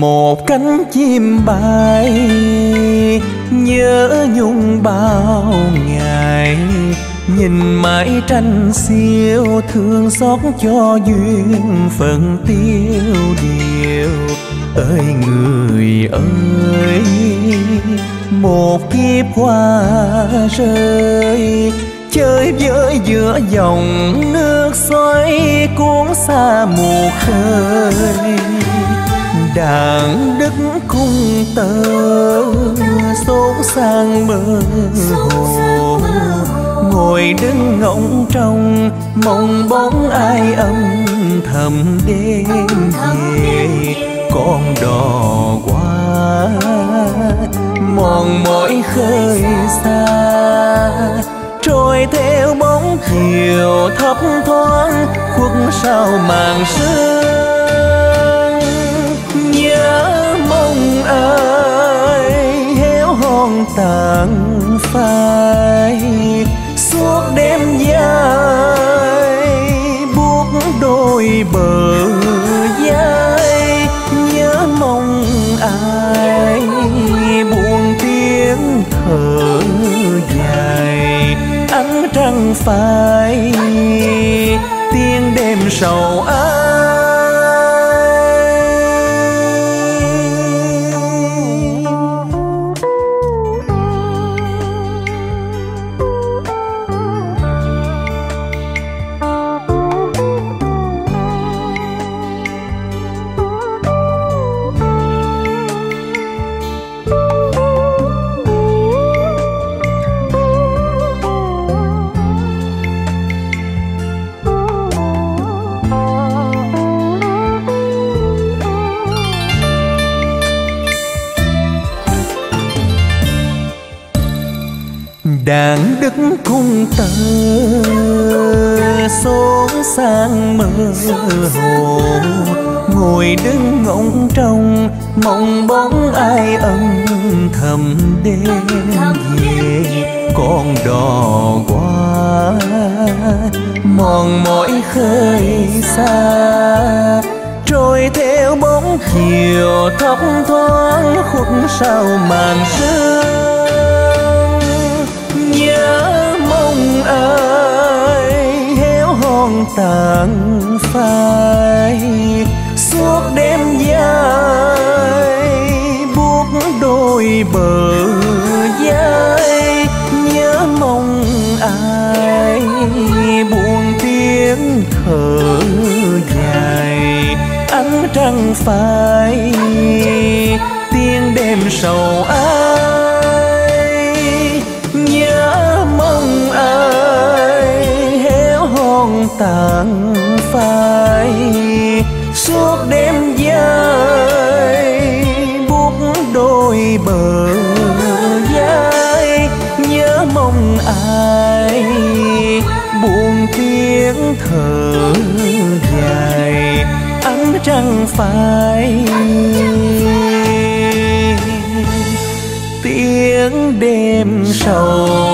Một cánh chim bay nhớ nhung bao ngày, nhìn mãi tranh siêu thương xót cho duyên phận tiêu điều. Ơi người ơi, một kiếp hoa rơi chơi với giữa dòng nước xoáy cuốn xa mùa khơi. Đàn đất cung tơ xốn sang bờ hồ, ngồi đứng ngóng trong mong bóng ai âm thầm đêm về. Con đò qua mòn mỏi khơi xa, trôi theo bóng chiều thấp thoáng khuất sau màn sương. Mong ai héo hon tàn phai, suốt đêm dài buốt đôi bờ vai. Nhớ mong ai buồn tiếng thở dài, ánh trăng phai tiếng đêm sầu ai. Đàn đức cung tơ xốn sang mơ hồ, ngồi đứng ngóng trong mong bóng ai âm thầm đêm về. Con đò qua mòn mỏi khơi xa, trôi theo bóng chiều thấp thoáng khuất sau màn sương. Ai héo hon tàn phai, suốt đêm dài buốt đôi bờ vai. Nhớ mong ai buồn tiếng thở dài, ánh trăng phai tiếng đêm sầu ai. Tàn phai, suốt đêm dài buốt đôi bờ vai. Nhớ mong ai buồn tiếng thở dài, ánh trăng phai tiếng đêm sầu.